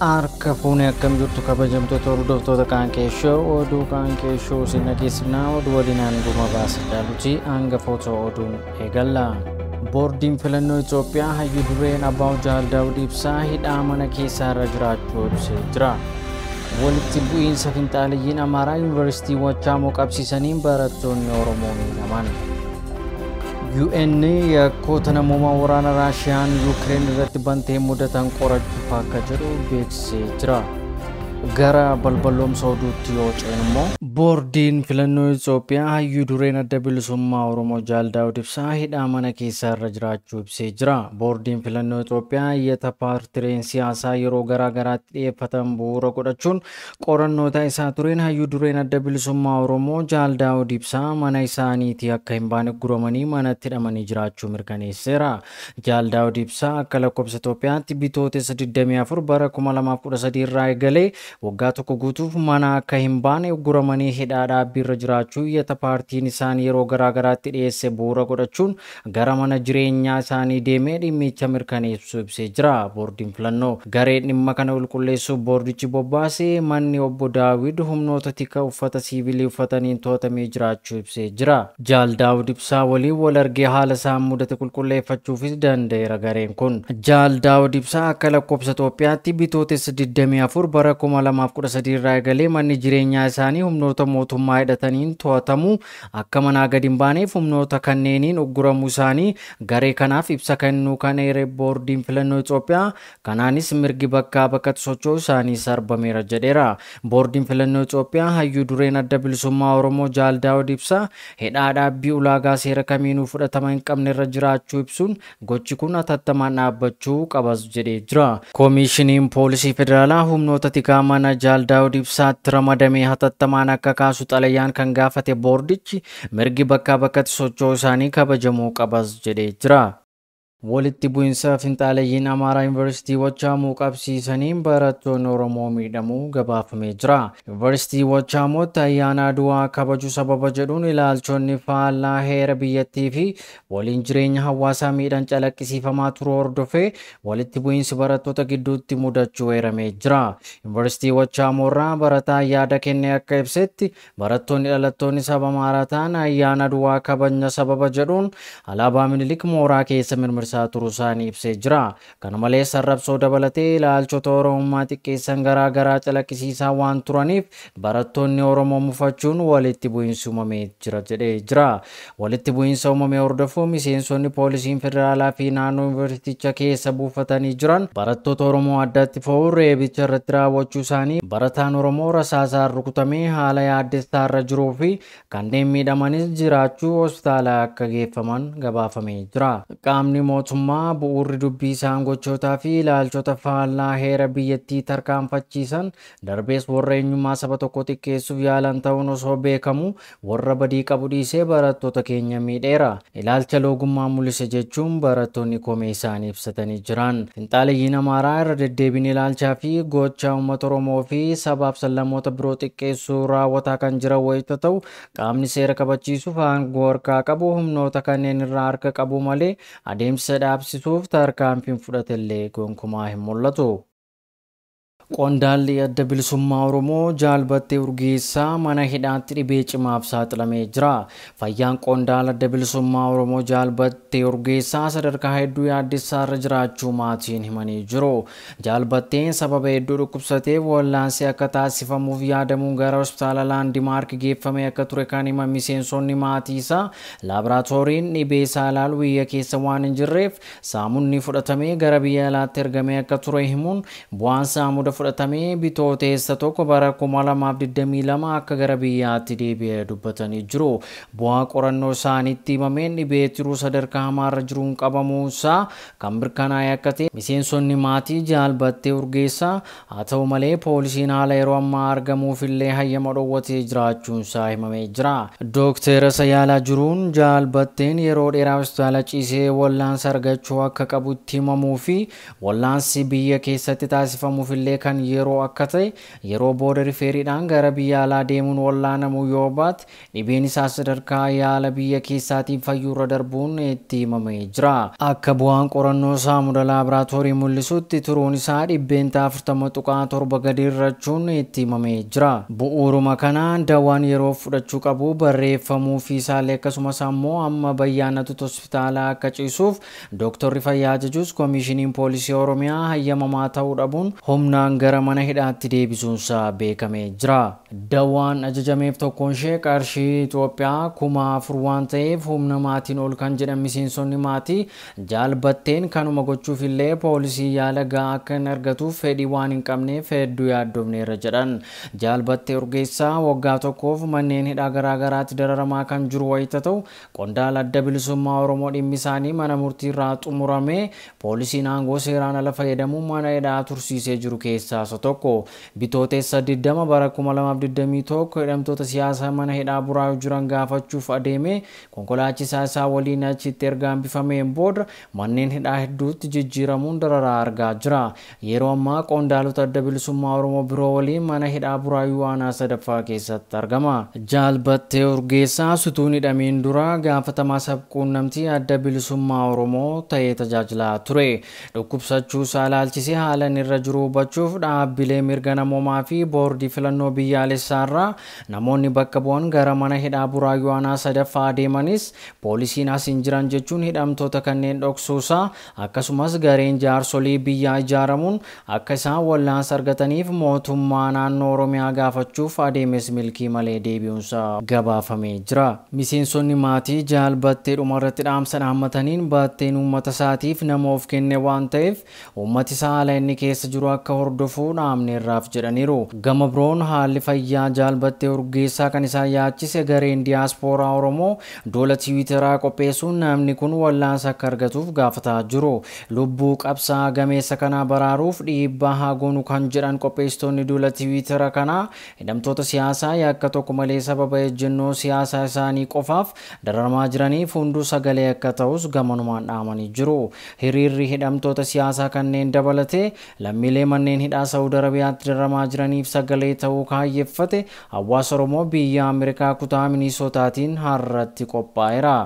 Arkafone kam juttu kabajam to torudo to the kankesho o do kankesho sinakisna o do dinan guma bas daluci angga foto o dun egalla boarding felano Ethiopia hayu duren abau jal daud ibsa hid amana kisa rajrat pur sidra walitti buin sakintali yin amara university wa chamo kapsisanim baraton Oromo naman UN ya kotana moma warana Russian Ukraine irratti bantee mudatan qorachifaa akka jiru beeksisee jira. Gara balballoomsa oduutti yoo ceenimmoo boordiin filannoo Itoophiyaa hayyuu dureen adda bilisummaa Oromoo jaaldaa ibsaa hidhaa mana keessaa irra jiraachuu ibsee jira. Boordiin filannoo Itoophiyaa iyyata paartireen siyaasaa yeroo garaagaraatti dhiyeeffatan bu'uura godhachuun qorannoota isaa tureen hayyuu dureen adda bilisummaa Oromoo jaaldaa ibsaa mana isaaniitii akka hin baane guramanii manatti hidhamanii jiraachuu mirkaneesseera. Jaaldaa ibsaa akka lakkoofsa Itoophiyaatti bitoota 24 bara 2013 irraa eegalee waggaa tokko guutuuf mana akka hin baane guramanii hidhaadhaa birra jiraachuu iyyata paartiin isaanii yeroo garaagaraatti dhiyeesse bu'uura godhachuun gara mana jireenyaa isaanii deemee dhimmicha mirkaneessuu ibsee jira. Boordiin filannoo gareen dhimma kana qulqulleessuuf boordichi bobbaasee manni obbo Daawid humnoota tika uffata siivilii uffataniin tootamee jiraachuu ibsee jira. Jaaldaawud Ibsaa waliin wal argee haala isaa mudate qulqulleeffachuufis danda'eera gareen kun. Jaaldaawud Ibsaa akka lakkoofsa Itoophiyaatti bitootessa 24 bara 2013 irraa eegalee manni jireenyaa isaanii humnoota mootummaa hidhataniin to'atamu akka manaa gadi hin baaneef humnoota kanneeniin ogguramuu isaanii garee kanaaf ibsa kennuu kan eere boordiin filannoo Itoophiyaa. Kanaanis mirgi bakkaa bakkatti socho'uu isaanii sarbameera jedheera. Boordiin filannoo Itoophiyaa hayyuu dureen adda bilisummaa Oromoo Jaaldaawud Ibsaa hidhaa dhaabbii ulaagaa seera kamiinuu fudhatama hin qabne irra jiraachuu ibsuun gochi kun atattamaan dhaabbachuu qabas jedhee jira. Koomishiniin poolisii federaalaa humnoota tikaa mana Jaaldaawud Ibsaatti ramadamee hatattamaan akka kaasu xalayyaan kan gaafate boordichi mirgi bakkaa bakkatti socho'uu isaanii kabajamuu qabas jedhee jira. Walitti bu'insa finxaalayyiin Amaaraa Yuunivarsiitii Wachaamuu qabsiisaniin barattoonni Oromoo miidhamuu gabaafamee jira. Yuunivarsiitii Wachaamootti ayyaana Aduwaa kabajuu sababa jedhuun ilaalchonni faallaa heera biyyattii fi waliin jireenya hawaasaa miidhan calaqqisiifamaa turu hordofee walitti bu'insi barattoota gidduutti mudachuu eeramee jira. Yuunivarsiitii Wachaamuu irraa barataa yaada kennee akka ibsetti barattoonni dhalattoonni saba Amaaraa ta'an ayyaana Aduwaa kabajna sababa jedhuun alaabaa Minilik mooraa keessa mirmirsa turusaanii ibsee jira. Kana malees sarrabsoo dabalatee ilaalchota Oromummaa xiqqeessan garaagaraa calaqqisiisaa waan turaniif barattoonni Oromoo mufachuun walitti bu'iinsi uumamee jira jedhee jira. Walitti bu'iinsa uumamee hordofuun miseensonni poolisiin federaalaa fi naannoo yuunivarsiiticha keessa buufatanii jiran barattoota Oromoo addatti fo'uun reebicha irratti raawwachuu isaanii barataan Oromoo rasaasaa rukutamee haala yaaddessaa irra jiruu fi kanneen miidhamanis jiraachuu hospitaalaa akka geeffaman gabaafamee jira. Qaamni mootummaa bu'uurri dubbii isaan gochootaa fi ilaalchota faallaa heera biyyattii tarkaanfachiisan darbees warra eenyummaa saba tokkoo xiqqeessuuf yaalan ta'uun osoo beekamu warra badii qabu dhiisee barattoota keenya miidheera. Ilaalcha loogummaa mul'ise jechuun barattoonni koomee isaanii ibsatanii jiran. Finxaalayyiin Amaaraa irra deddeebiin ilaalchaa fi gochaa uummata Oromoo fi sabaaf sallamoota biroo xiqqeessuu raawwataa kan jiran wayita ta'u qaamni seera kabachiisuuf aangoo harkaa qabu humnoota kanneen irraa harka qabu malee adeemsa dhaabsisuuf tarkaanfiin fudhatellee gonkumaa hin mul'atu. Qondaalli adda bilisummaa Oromoo jaalbattee urgeessaa mana hidhaatti dhibee cimaaf saaxilamee jira. Fayyaan qondaala adda bilisummaa Oromoo jaalbattee urgeessaa sadarkaa hedduu yaaddessaa irra jiraachuu maatiin himanii jiru. Jaalbatteen sababa hedduu dhukkubsateef wal'aansii akka taasifamuuf yaadamuun gara hospitaala Laandimaark geeffamee akka ture kan hima miseensonni maatii isaa. Laaboraatooriin dhibee isaa ilaalu biyya keessa waan hin jirreef saamunni fudhatamee gara biyya alaatti ergamee akka ture himuun bu'aan saamuudha fudhatamee bitootessa tokko bara 2022 akka gara biyyaatti deebi'ee dubbatanii jiru. Bu'aa qorannoo isaaniitti himameen dhibee tiruu sadarkaa hamaa irra jiruun qabamuusaa kan mirkanaa'e akka ta'e miseensonni maatii jaalbattee urgeessaa. Haa ta'u malee poolisiin haala yeroo ammaa argamuufillee hayyama dhoowwatee jiraachuunsaa himamee jira. Dookter Sayaalaa Jiruun jaalbatteen yeroo dheeraa hospitaala ciisee wal'aansa argachuu akka qabutti himamuu fi wal'aansi biyya keessatti taasifamuufillee kan yeroo akka ta'e yeroo booda rifeeriidhaan gara biyya alaa deemuun wallaanamuu yoo baate dhibeen isaa sadarkaa yaala biyya keessaatiin fayyurra darbuun itti himamee jira. Akka bu'aan qorannoo isaa muda laaboraatoorii mul'isutti turuun isaa dhibbeen 47.7 gadi irrachuun itti himamee jira. Bu'uuruma kanaan dawaan yeroo fudhachuu qabu barreeffamuu fi isaallee akkasumas ammoo amma bayyaanatu hospitaalaa akka ciisuuf dooktorri fayyaa ajajuus komishinii poolisii Oromiyaa hayyamamaa ta'uu dhabuun humnaan gara mana hidhaatti deebisuunsaa beekamee jira. Dawaan ajajameef tokkoon ishee qarshii Itoophiyaa 4,000 waan ta'eef humna maatiin ol kan jedhan miseensonni maatii jaalbatteen kanuma gochuuf illee poolisii yaala gahaa akka hin argatuuf fedhii waan hin qabneef hedduu yaaddoofneerra jedhan. Jaalbattee urgeessaa waggaa tokkoof manneen hidhaa garaagaraatti dararamaa kan jiru wayita ta'u qondaala adda bilisummaa Oromoo dhimmi isaanii mana murtiirraa xumuramee poolisiin aangoo seeraan ala fayyadamuun mana hidhaa tursiisee jiru keessaa isa tokko. Bitooteessa 20 bara 2021 hidhamtoota siyaasaa mana hidhaa Buraayu jiran gaafachuuf adeemee konkolaachisaa isaa waliin achitti erga hambifameen booda manneen hidhaa hedduutti jijjiiramuun dararaa argaa jira. Yeroo ammaa qondaalota adda bilisummaa Oromoo biroo waliin mana hidhaa Buraayu waanaa sadaffaa keessatti argama. Jaalbattee Urgeessaa utuun hidhamiin dura gaafatamaa sabquunnamtii adda bilisummaa Oromoo ta'ee tajaajilaa ture. Dhukkubsachuu isaa ilaalchisee haalan irra jiru hubachuuf dhaabbilee mirga namoomaa fi boordii filannoo biyyaalessaarraa namoonni bakka bu'an gara mana hidhaa Buraayu waanaa sadaffaa deemanis poolisiin as hin jiran jechuun hidhamtoota kanneen dhoksuusaa akkasumas gareen jaarsolii biyyaa ijaaramuun akka isaan wal'aansa argataniif mootummaa naannoo Oromiyaa gaafachuuf adeemes milkii malee deebi'uunsaa gabaafamee jira. Miseensonni maatii jaalbattee dhumarratti dhaamsa dhaammataniin baatteen uummata isaatiif nama of kenne waan ta'eef uummati isaa haala inni keessa jiru akka hordofuu dhaabneerraaf jedhaniiru. Gama biroon haalli fayyaa Jaalbattee Urgeessaa kan isaan yaachise gareen diyaaspoora Oromoo doola Tiwiiteraa qopheessuun namni kun wallaansa akka argatuuf gaafataa jiru. Lubbuu qabsaa gameessa kanaa baraaruuf dhiibbaa haa goonu kan jedhan qopheessitoonni doola Tiwiiteraa kanaa hidhamtoota siyaasaa yakka tokko malee sababa ejjennoo siyaasaa isaanii qofaaf dararamaa jiraniif hunduu sagalee akka ta'us gamanumaan dhaamanii jiru. Hiriirri hidhamtoota siyaasaa kanneen dabalatee lammiilee manneen hidhaa Saawud Arabiyaatti daramaa jiraniif sagalee ta'uu kaayyeffate hawaasa Oromoo biyya Ameerikaa kutaa Minisootaatiin har'atti qophaa'eera.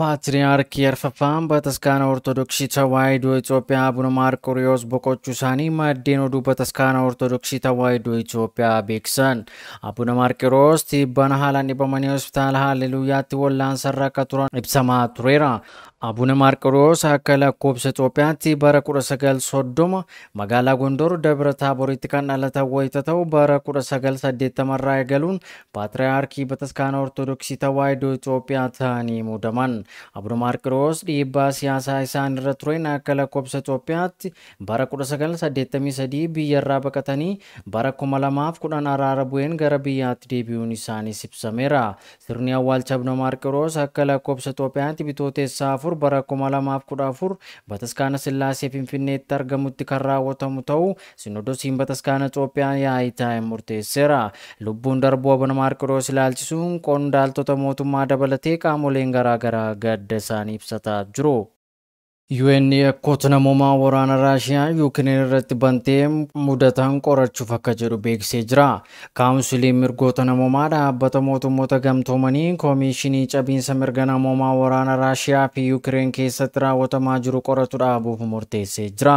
Patriarki Arfafaan Bataskaana Ortodoksii Tawaahidoo Itoophiyaa Abuna Maarqoriyoos boqochuu isaanii maddeen oduu Bataskaana Ortodoksii Tawaahidoo Itoophiyaa beeksan. Abuna Maarqoriyoos dhiibbaan haalaan dhibamanii hospitaala Haalleluuyaatti wal'aansarra akka turan ibsamaa tureera. Abuna Maarqoriyoos akka lakkoofsa Itoophiyaatti bara 1930 magaalaa Gondor Dabra Taaboritti kan dhalatan wayita ta'u bara 1980rraa eegaluun Patriarkii Bataskaana Ortodoksii Tawaahidoo Itoophiyaa ta'anii muudaman. Abuna Maarqoriyoos dhiibbaa siyaasaa isaanirra tureen akka lakkoofsa Itoophiyaatti bara 1983 biyyarraa baqatanii bara 2010 araara bu'een gara biyyaatti deebi'uun isaaniis ibsameera. Sirni awwaalcha Abuna Maarqoriyoos akka lakkoofsa Itoophiyaatti bitooteessaa afur bara 2014 Bataskaana Sillaasee Finfinneetti argamutti kan raawwatamu ta'uu Sinodoosiin Bataskaana Itoophiyaa yaa'ii taa'e murteesseera. Lubbuun darbuu Abuna Maarqoriyoos ilaalchisuun qondaaltota mootummaa dabalatee qaamoleen garaagaraa gadda isaanii ibsataa jiru. UN yakkoota namoomaa waraana Raashiyaa Yuukireen irratti bantee mudatan qorachuuf akka jedhu beeksisee jira. Kaawunsiliin mirgoota namoomaa dhaabbata mootummoota gamtoomanii komishinii cabiinsa mirga namoomaa waraana Raashiyaa fi Yuukireen keessatti raawwatamaa jiru qoratu dhaabuuf murteessee jira.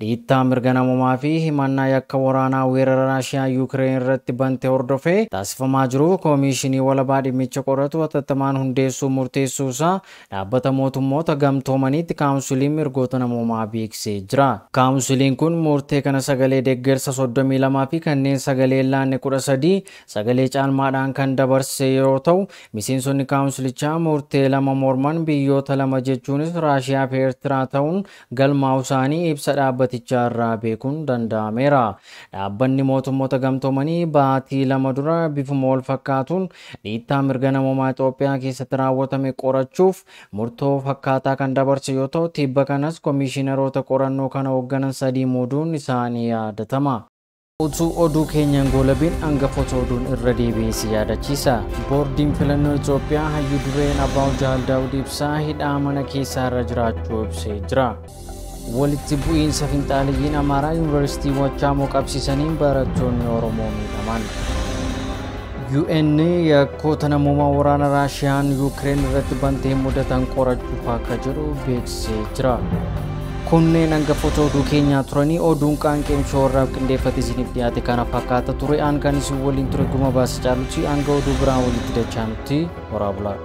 Dhiittaa mirga namoomaa fi himannaa yakka waraanaa weerara Raashiyaa Yuukireen irratti bantee hordofee taasifamaa jiru komishinii walabaa dhimmicha qoratu hatattamaan hundeessuu murteessuu isaa dhaabbata mootummoota gamtoomaniitti kaawunsiliin mirgoota namoomaa beeksisee jira. Kaawunsiliin kun murtee kana sagalee deeggarsa 32 fi kanneen sagalee laanne 13 sagalee caalmaadhaan kan dabarse yoo ta'u miseensonni kaawunsilichaa murtee lama morman biyyoota lama jechuunis Raashiyaa fi Eertiraa ta'uun galmaa'u isaanii ibsa dhaabbata irraa beekuun danda'ameera. Dhaabbanni mootummoota gamtoomanii baatii lama dura bifuma wal fakkaatuun dhiittaa mirga namoomaa Itoophiyaa keessatti raawwatame qorachuuf murtoo fakkaataa kan dabarse yoo ta'u dhiibba kanas komishiinaroota qorannoo kana hoogganan 3 muuduun isaanii yaadatama. Utuu oduu keenyaan goolabiin hangafoota oduun irra deebi'ee yaadachiisa. Boordiin filannoo Itoophiyaa hayyuu dureen Abbaa Jaal Daawud ibsaa hidhaa mana keessaa irra jiraachuu ibsee jira. walitti bu'iin safintaaliin Amaaraa Yuunivarsiitii Waachaa moqabsiisanii barattoonni Oromoo miidhaman. UN yakkoota namummaa waraana Raashiyaan Yuukireen irratti bantee mudatan qorachuu akka jiru beeksisee jira. Kunneen hangafoota oduu Keenyaa turanii oduun qaanqeemsoo warraaf qindeeffate isiniif dhiyaate kanaaf akkaataa ture aankanisin waliin ture guma baasa caalutti hanga oduu biraan walitti dachanutti waraabula.